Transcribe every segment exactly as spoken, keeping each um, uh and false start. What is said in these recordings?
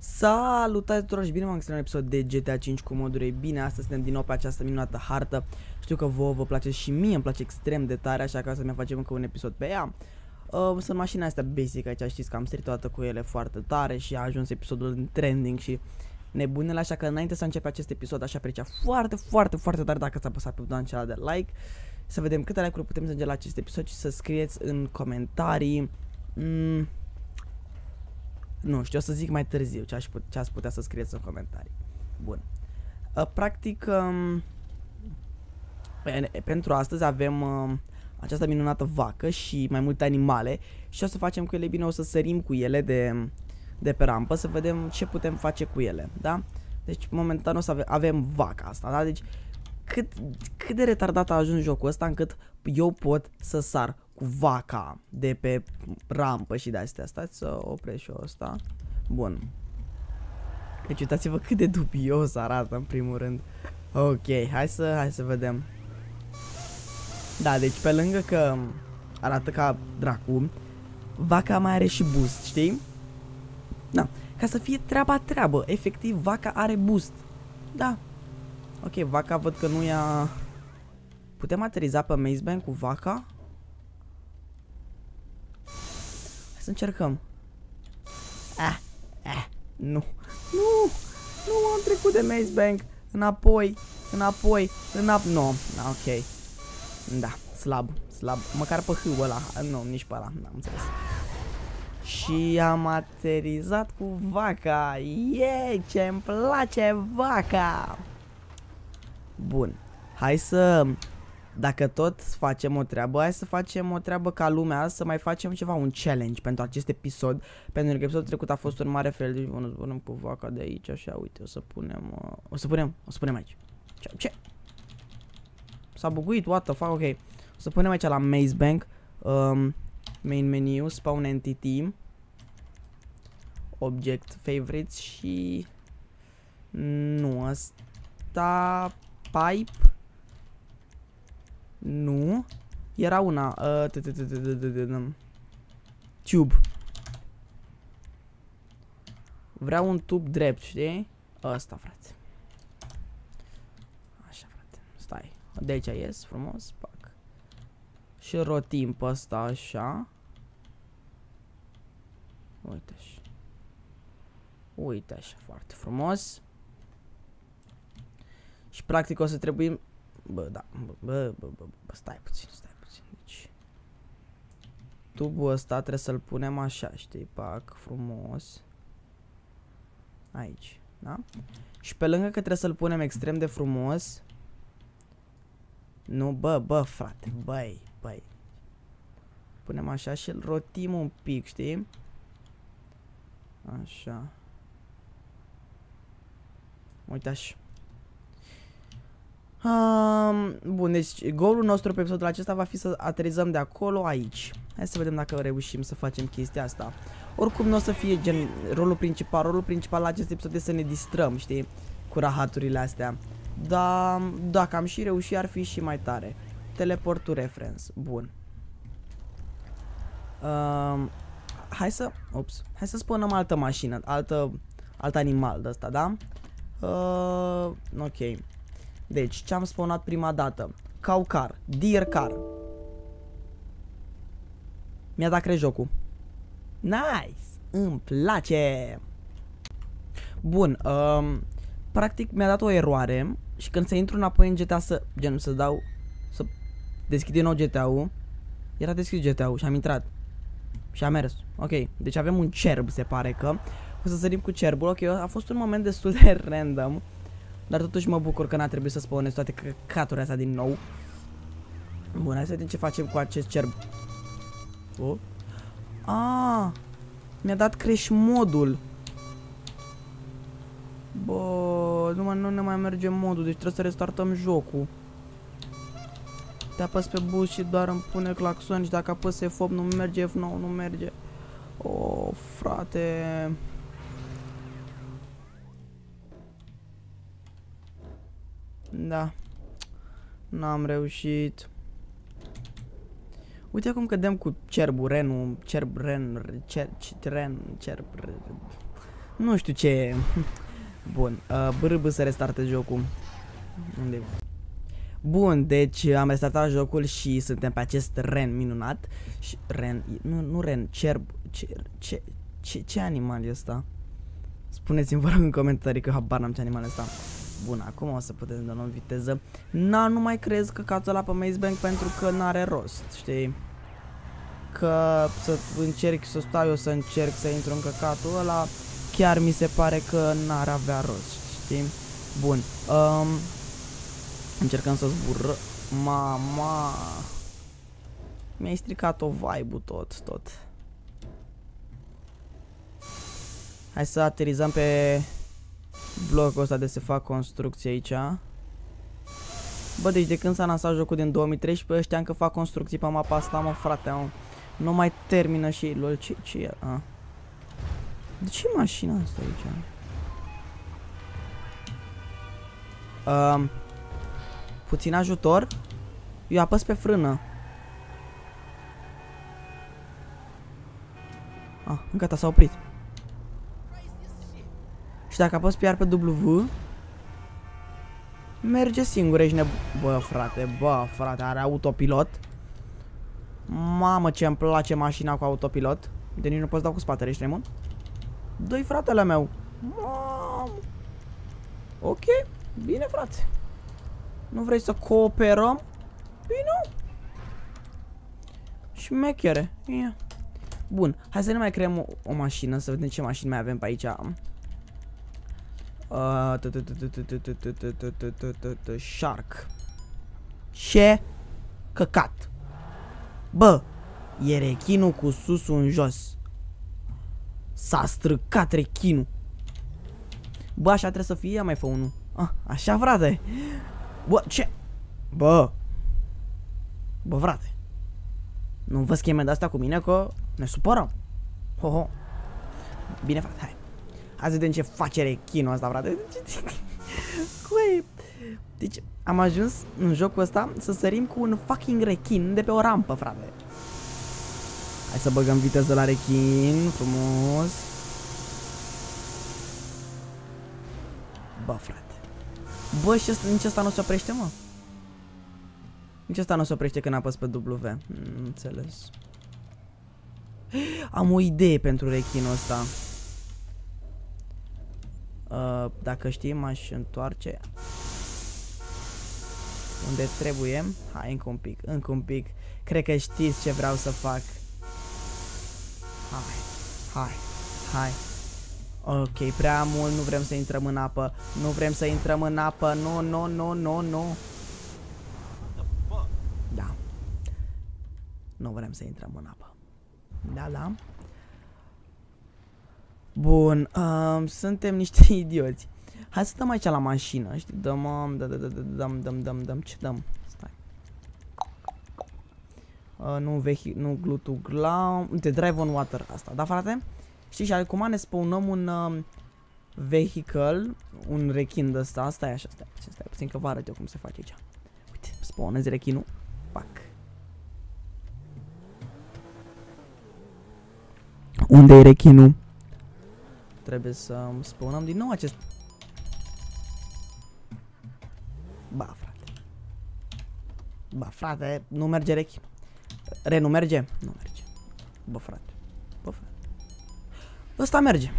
Salutare tuturor și bine m-am găsit la un episod de GTA cinci cu moduri. Bine, astăzi suntem din nou pe această minunată hartă. Știu că vouă vă place și mie îmi place extrem de tare, așa că o să ne facem încă un episod pe ea. uh, Sunt mașina astea basic aici, știți că am strit toată cu ele foarte tare și a ajuns episodul în trending și nebunele, așa că înainte să începe acest episod, aș aprecia foarte, foarte, foarte tare dacă ți-a apăsat pe butonul acela de like. Să vedem câte like-uri putem să ajungem la acest episod și să scrieți în comentarii. mm. Nu știu, o să zic mai târziu ce, aș put, ce ați putea să scrieți în comentarii. Bun. Practic, um, pentru astăzi avem um, această minunată vacă și mai multe animale. Și o să facem cu ele, bine, o să sărim cu ele de, de pe rampă, să vedem ce putem face cu ele, da? Deci, momentan o să ave avem vaca asta, da? Deci, cât, cât de retardat a ajuns jocul ăsta încât eu pot să sar cu vaca de pe rampă și de astea. Stați să opresc și eu asta. Bun. Deci uitați-vă cât de dubios arată în primul rând. Ok, hai să, hai să vedem. Da, deci pe lângă că arată ca dracu, vaca mai are și boost, știi? Da, ca să fie treaba treabă, efectiv vaca are boost. Da. Ok, vaca văd că nu ia... Putem ateriza pe Maze Bank cu vaca? Hai să încercăm. Ah, ah, nu, nu, nu am trecut de Maze Bank. Înapoi, înapoi, înapoi. No, ok. Da, slab, slab. Măcar pe hâul ăla, nu, nici pe ăla, n-am înțeles. Și am aterizat cu vaca. Yeee, ce-mi place vaca. Bun, hai să, dacă tot facem o treabă, hai să facem o treabă ca lumea, să mai facem ceva, un challenge pentru acest episod. Pentru că episodul trecut a fost un mare fel, deci o să punem cu vaca de aici, așa, uite, o să punem, uh, o să punem, o să punem aici. Ce? Ce? S-a buguit, what the fuck, ok. O să punem aici la Maze Bank, um, main menu, spawn entity, object favorites și... Nu, asta... Pipe. Nu. Era una. Tube. Vreau un tub drept, știi? Ăsta, frate. Așa, frate. Stai. De aici ies frumos. Pac. Și rotim pe ăsta așa. Uite așa. Uite așa, foarte frumos. Și practic o să trebuie... Bă, da, bă, bă, bă, bă, bă, stai puțin, stai puțin, deci... Tubul ăsta trebuie să-l punem așa, știi, pac, frumos. Aici, da? Și pe lângă că trebuie să-l punem extrem de frumos... Nu, bă, bă, frate, băi, băi. Punem așa și îl rotim un pic, știi? Așa. Uite așa. Um, bun, deci goalul nostru pe episodul acesta va fi să aterizăm de acolo aici. Hai să vedem dacă reușim să facem chestia asta. Oricum nu o să fie gen rolul principal. Rolul principal la acest episod este să ne distrăm, știi? Cu rahaturile astea. Dar dacă am și reușit ar fi și mai tare. Teleport to reference, bun. um, Hai să Ops. Hai să spunem altă mașină. Altă, alt animal de ăsta, da? Uh, ok. Deci, ce-am spawnat prima dată? Cow car, deer car. Mi-a dat cred jocul. Nice! Îmi place! Bun, um, practic mi-a dat o eroare. Și când să intru înapoi în G T A să... Gen, să dau... Să deschid din nou G T A-ul. Era deschis G T A-ul și am intrat. Și am mers. Ok, deci avem un cerb, se pare că. O să sărim cu cerbul. Ok, a fost un moment destul de random. Dar totuși mă bucur că n-a trebuit să spawnez toate căcaturile astea din nou. Bun, hai să vedem ce facem cu acest cerb. Oh. Ah, mi-a dat crash modul. Bă, numai nu ne mai merge modul, deci trebuie să restartăm jocul. Te apăs pe bus și doar îmi pune claxon și dacă apăs F opt nu merge, F nouă nu merge. Oh, frate... Da, n-am reușit. Uite acum cădem cu cerbul, renul, cerb, ren, cer, ren, cerb, Nu știu ce e. Bun, uh, brb să restartez jocul. Unde? Bun, deci am restartat jocul și suntem pe acest ren minunat. Și, ren, nu, nu ren, cerb, cer, ce, ce, ce animal e ăsta? Spuneți-mi vă rog în comentarii că habar n-am ce animal e ăsta. Bun, acum o să puteți da o viteză. Na, nu mai crezi că cațul ăla pe Maze Bank pentru că n-are rost, știi? Că să încerc să stau eu să încerc să intru în căcatul ăla, chiar mi se pare că n-ar avea rost, știi? Bun, um, încercăm să zburăm. Mama, mi-ai stricat-o vibe-ul tot, tot. Hai să aterizăm pe blocul ăsta de se fac construcții aici. Bă, deci de când s-a lansat jocul din două mii treisprezece, știam că fac construcții pe mapa asta, mă, frate, mă. Nu mai termină și lol, ce, ce e? A. De ce e mașina asta aici? Um, puțin ajutor? Eu apăs pe frână. Ah, gata, s-a oprit. Și dacă apăs pe iar pe W, merge singur, ești nebun. Bă, frate, bă, frate, are autopilot. Mamă, ce-mi place mașina cu autopilot. De nici nu pot să dau cu spatele, ești nebun? Doi, fratele meu. Mamă. Ok, bine, frate. Nu vrei să cooperăm? Bine. Șmechere. Yeah. Bun, hai să ne mai creăm o, o mașină, să vedem ce mașini mai avem pe aici. Shark. Ce căcat. Bă, e rechinul cu susul în jos. S-a străcat rechinul. Bă, așa trebuie să fie, am mai fă unul. Ah, așa, frate. Bă, ce? Bă. Bă, frate. Nu vă schimbe de asta cu mine că ne supărăm. Ho, ho. Bine, frate, hai. Hai să vedem ce face rechinul ăsta, frate. Deci am ajuns în jocul ăsta să sărim cu un fucking rechin de pe o rampă, frate. Hai să băgăm viteză la rechin, frumos. Bă, frate. Bă, și asta, nici asta nu se oprește, mă. Nici asta nu se oprește când apăs pe W. Mm, înțeles. Am o idee pentru rechinul ăsta. Uh, dacă știi, m-aș întoarce unde trebuie. Hai, încă un pic, încă un pic. Cred că știți ce vreau să fac. Hai, hai, hai. Ok, prea mult, nu vrem să intrăm în apă. Nu vrem să intrăm în apă. Nu, nu, nu, nu, nu. Da. Nu vrem să intrăm în apă. Da, da. Bun, um, suntem niște idioți. Hai să dăm aici la mașină, știi? Dăm, dăm, dăm, dăm, dăm, dăm, ce dăm? Stai. Uh, nu, vehi, nu, glue to glam. Uite, drive on water, asta, da, frate? Știi, și acum ne spawnăm un uh, vehicle, un rechin de ăsta, stai așa, stai puțin, stai puțin că vă arăt eu cum se face aici. Uite, spawnezi rechinul, pac. Unde e rechinul? Trebuie să spawnăm din nou acest... Ba, frate. Ba, frate, nu merge rechin. Re, nu merge? Nu merge. Bă, frate. Bă, frate. Ăsta merge.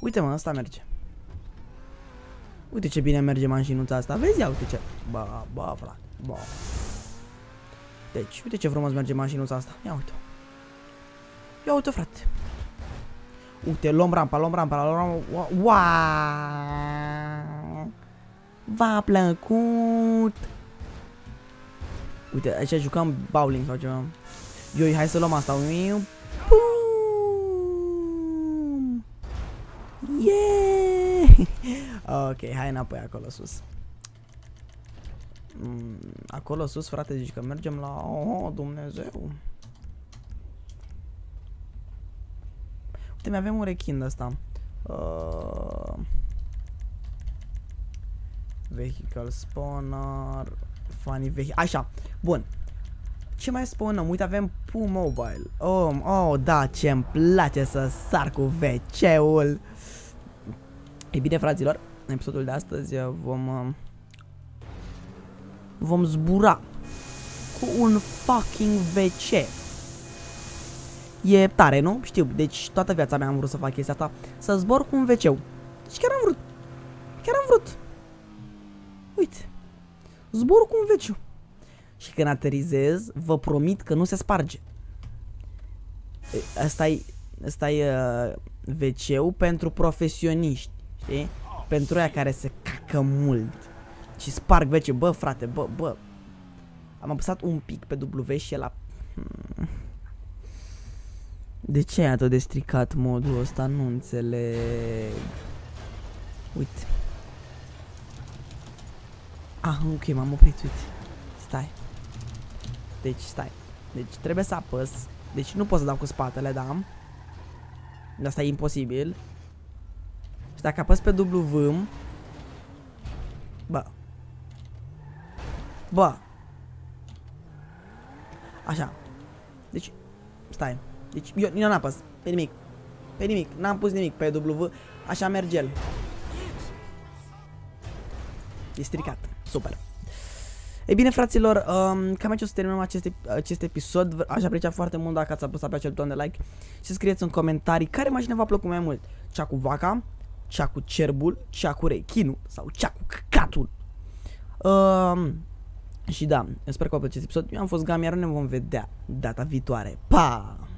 Uite, mă, ăsta merge. Uite ce bine merge mașinuța asta. Vezi, ia, uite ce... Ba, ba, frate. Ba. Deci, uite ce frumos merge mașinuța asta. Ia, uite-o. Ia uite, frate. Uite, luăm rampa, luăm rampa, luăm rampa. Wow! V-a plăcut! Uite, aici jucăm bowling sau ceva. Ioi, hai să luăm asta. Pum! Yeah! Ok, hai înapoi acolo sus. Acolo sus, frate, zici că mergem la... Oh, Dumnezeu! Mai avem un rechin de asta. Uh, vehicle spawner. Funny vehicle. Așa. Bun. Ce mai spawnăm? Uite, avem P U Mobile. Oh, oh da, ce-mi place să sar cu W C-ul. E bine, fraților, în episodul de astăzi vom vom zbura cu un fucking W C. E tare, nu? Știu, deci toată viața mea am vrut să fac chestia asta, să zbor cu un W C-ul. Și chiar am vrut. Chiar am vrut. Uite. Zbor cu un W C-ul. Și când aterizez, vă promit că nu se sparge. Asta-i uh, W C-ul pentru profesioniști, știi? Pentru aia care se cacă mult și sparg W C. Bă, frate, bă, bă. Am apăsat un pic pe W și el a... De ce ai atât de stricat modul ăsta? Nu înțeleg. Uite. Ah, ok, m-am oprit, uite. Stai. Deci, stai. Deci, trebuie să apăs. Deci, nu pot să dau cu spatele, da? De asta e imposibil. Și dacă apăs pe W... Bă. Bă. Așa. Deci, stai. Deci, eu nu apăs pe nimic. Pe nimic. N-am pus nimic pe W. Așa merge el. E stricat. Super. Ei bine, fraților, um, cam aici o să terminăm acest, acest episod. Aș aprecia foarte mult dacă ați apăsat pe acel buton de like și scrieți în comentarii care mașină v-a plăcut mai mult. Cea cu vaca, cea cu cerbul, cea cu rechinul sau cea cu căcatul. Um, și da, sper că v-a plăcut acest episod. Eu am fost Gam, iar ne vom vedea data viitoare. Pa!